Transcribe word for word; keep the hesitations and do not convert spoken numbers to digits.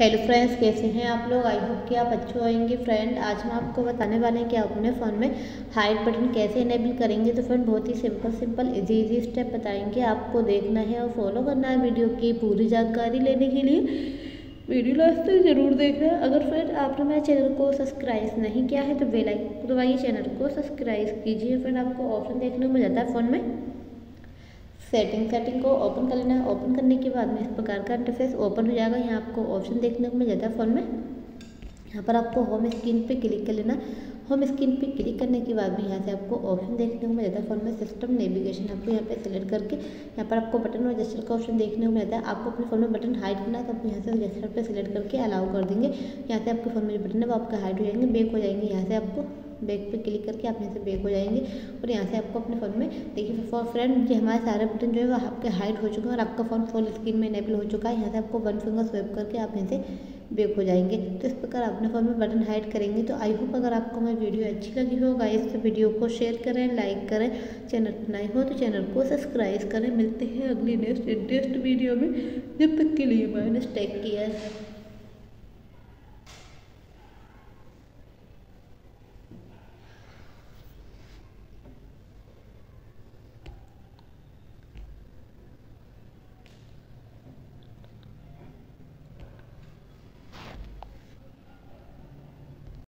Hello friends, कैसे हैं आप लोग। आई होप कि आप अच्छे होंगे। फ्रेंड, आज हम आपको बताने वाले हैं कि आप अपने फ़ोन में हाइड बटन कैसे इनेबल करेंगे। तो फ्रेंड, बहुत ही simple simple easy easy step बताएंगे। आपको देखना है और फॉलो करना है। वीडियो की पूरी जानकारी लेने के लिए वीडियो लास्ट तक ज़रूर देखना है। अगर फ्रेंड आपने मेरे चैनल को सब्सक्राइब नहीं किया है तो बेल आइकन दबाइए, चैनल को सब्सक्राइब कीजिए। फ्रेंड, आपको ऑप्शन देखने को मिल जाता है फ़ोन में सेटिंग सेटिंग को ओपन कर लेना है। ओपन करने के बाद में इस प्रकार का इंटरफेस ओपन हो जाएगा। यहाँ आपको ऑप्शन देखने को मिल जाता है फ़ोन में। यहाँ पर आपको होम स्क्रीन पे क्लिक कर लेना। होम स्क्रीन पे क्लिक करने के बाद में यहाँ से आपको ऑप्शन देखने को मिल जाता है फ़ोन में सिस्टम नेविगेशन। आपको यहाँ पे सेलेक्ट करके यहाँ पर आपको बटन और जेस्चर का ऑप्शन देखने को मिलता है। आपको अपने फ़ोन में बटन हाइड करना है तो आप यहाँ से जेस्चर पर सेलेक्ट करके अलाउ कर देंगे। यहाँ से आपके फ़ोन में बटन है वो आपका हाइड हो जाएंगे, बैक हो जाएंगे। यहाँ से आपको बैक पे क्लिक करके आप यहाँ से बैक हो जाएंगे और यहाँ से आपको अपने फ़ोन में देखिए फॉर फ्रेंड ये हमारे सारे बटन जो है वो आपके हाइड हो चुके हैं और आपका फ़ोन फुल स्क्रीन में इनेबल हो चुका है। यहाँ से आपको वन फिंगर स्वैप करके आप यहाँ से बैक हो जाएंगे। तो इस प्रकार अपने फ़ोन में बटन हाइड करेंगे। तो आई होप अगर आपको मेरी वीडियो अच्छी लगी हो गाइस तो वीडियो को शेयर करें, लाइक करें। चैनल पर नए हो तो चैनल को सब्सक्राइब करें। मिलते हैं अगली नेक्स्ट इंटरेस्ट वीडियो में। जब तक के लिए बाय, टेक केयर।